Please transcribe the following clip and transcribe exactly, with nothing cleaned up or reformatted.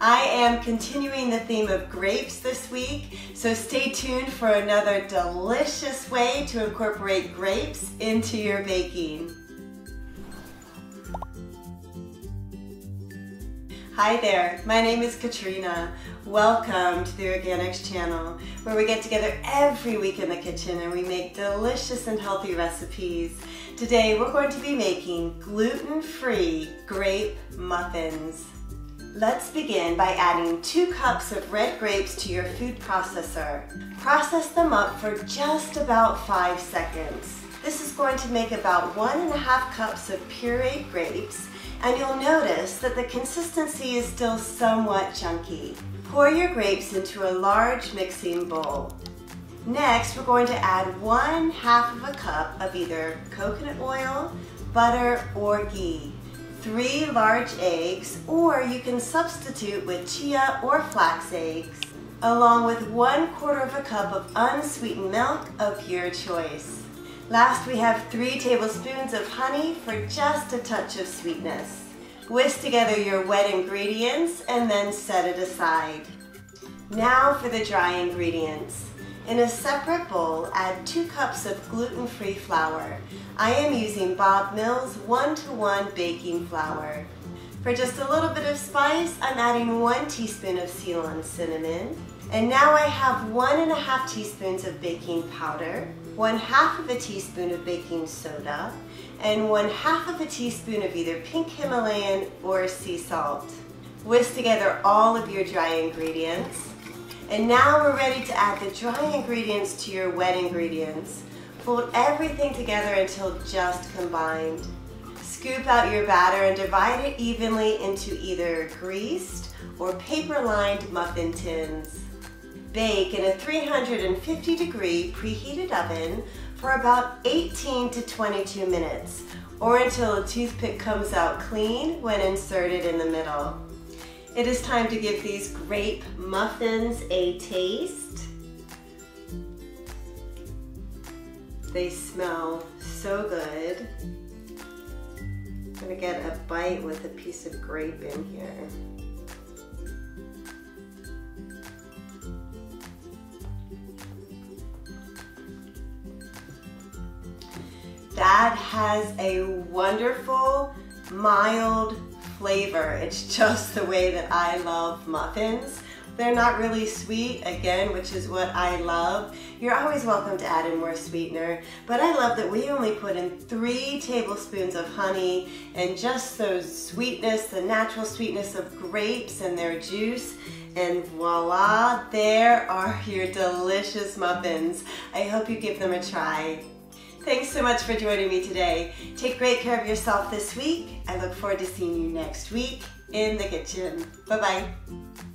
I am continuing the theme of grapes this week, so stay tuned for another delicious way to incorporate grapes into your baking. Hi there, my name is Katrina. Welcome to the Organics Channel, where we get together every week in the kitchen and we make delicious and healthy recipes. Today we're going to be making gluten-free grape muffins. Let's begin by adding two cups of red grapes to your food processor. Process them up for just about five seconds. This is going to make about one and a half cups of pureed grapes, and you'll notice that the consistency is still somewhat chunky. Pour your grapes into a large mixing bowl. Next, we're going to add one half of a cup of either coconut oil, butter, or ghee, three large eggs, or you can substitute with chia or flax eggs, along with one quarter of a cup of unsweetened milk of your choice. Last, we have three tablespoons of honey for just a touch of sweetness. Whisk together your wet ingredients and then set it aside. Now for the dry ingredients. In a separate bowl, add two cups of gluten-free flour. I am using Bob Mill's one to one baking flour. For just a little bit of spice, I'm adding one teaspoon of Ceylon cinnamon. And now I have one and a half teaspoons of baking powder, one half of a teaspoon of baking soda, and one half of a teaspoon of either pink Himalayan or sea salt. Whisk together all of your dry ingredients. And now we're ready to add the dry ingredients to your wet ingredients. Fold everything together until just combined. Scoop out your batter and divide it evenly into either greased or paper-lined muffin tins. Bake in a three hundred fifty degree preheated oven for about eighteen to twenty-two minutes, or until a toothpick comes out clean when inserted in the middle. It is time to give these grape muffins a taste. They smell so good. I'm gonna get a bite with a piece of grape in here. That has a wonderful, mild flavor. It's just the way that I love muffins. They're not really sweet, again, which is what I love. You're always welcome to add in more sweetener, but I love that we only put in three tablespoons of honey, and just the sweetness, the natural sweetness of grapes and their juice, and voila, there are your delicious muffins. I hope you give them a try. Thanks so much for joining me today. Take great care of yourself this week. I look forward to seeing you next week in the kitchen. Bye-bye.